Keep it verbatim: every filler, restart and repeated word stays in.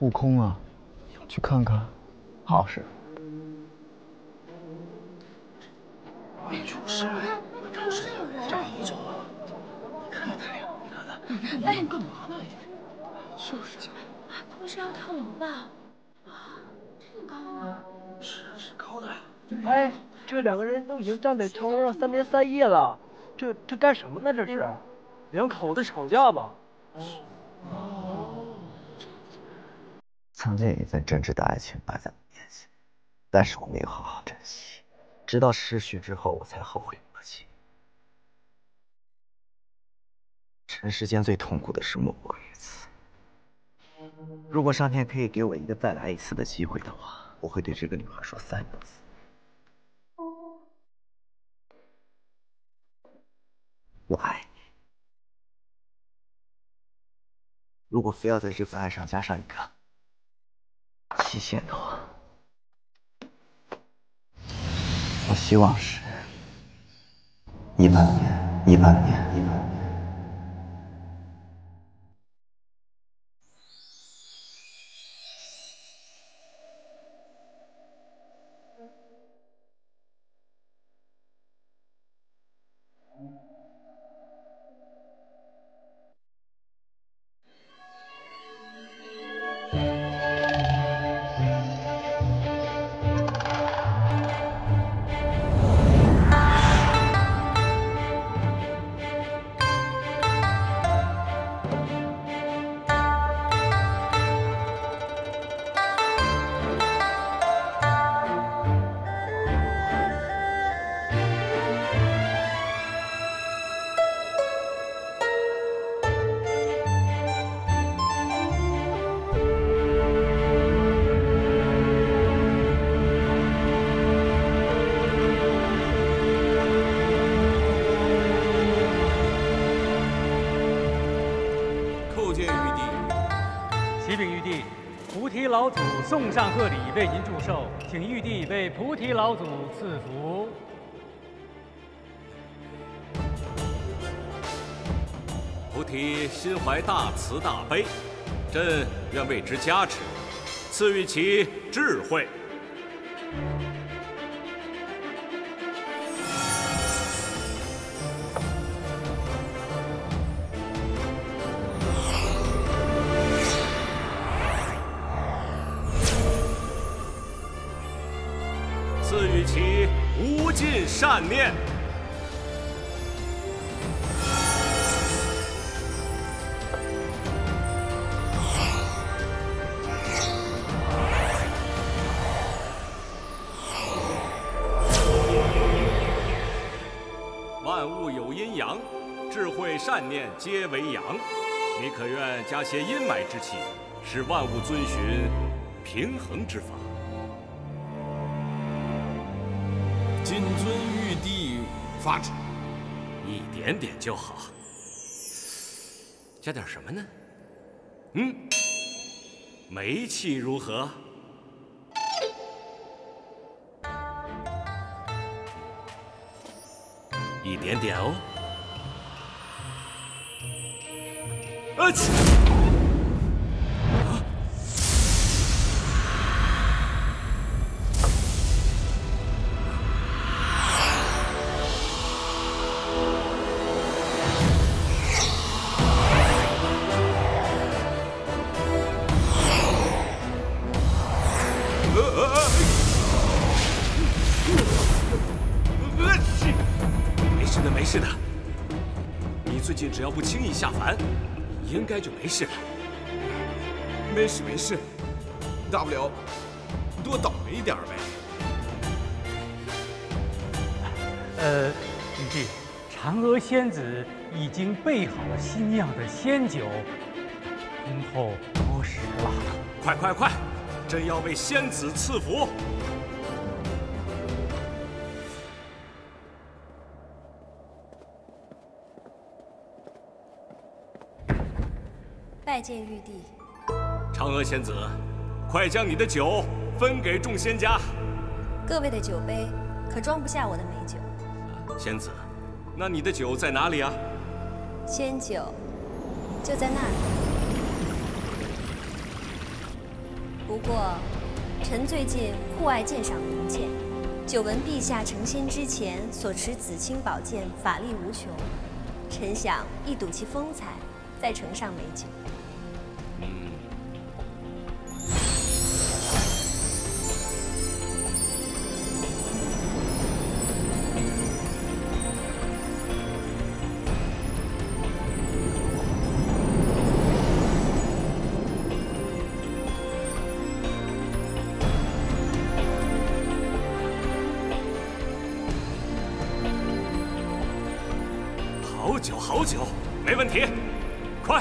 悟空啊，去看看。好事。没出事，没出事，这一种啊。你看看他俩，你看看，你们干嘛呢？就是，他们是要跳楼吧？啊，这么高啊？是是高的。哎，这两个人都已经站在桥头上三天三夜了，这这干什么呢？这是，两口子吵架吧？哦。 曾经一份真挚的爱情摆在我面前，但是我没有好好珍惜，直到失去之后，我才后悔莫及。尘世间最痛苦的事莫过于此。如果上天可以给我一个再来一次的机会的话，我会对这个女孩说三个字：我爱你。如果非要在这份爱上加上一个 期限的话，我希望是一万年，一万年，一万年。送上贺礼，为您祝寿，请玉帝为菩提老祖赐福。菩提心怀大慈大悲，朕愿为之加持，赐予其智慧。善念，万物有阴阳，智慧善念皆为阳。你可愿加些阴霾之气，使万物遵循平衡之法？ 谨遵玉帝法旨，一点点就好。加点什么呢？嗯，煤气如何？一点点哦。啊！啊 只要不轻易下凡，应该就没事了。没事没事，大不了多倒霉一点呗。呃，玉帝，嫦娥仙子已经备好了新酿的仙酒，恭候多时了。快快快，朕要为仙子赐福。 拜见玉帝，嫦娥仙子，快将你的酒分给众仙家。各位的酒杯可装不下我的美酒。仙子，那你的酒在哪里啊？仙酒就在那里。不过，臣最近酷爱鉴赏名剑，久闻陛下成仙之前所持紫青宝剑法力无穷，臣想一睹其风采，再呈上美酒。嗯。 好酒，好酒，没问题，快！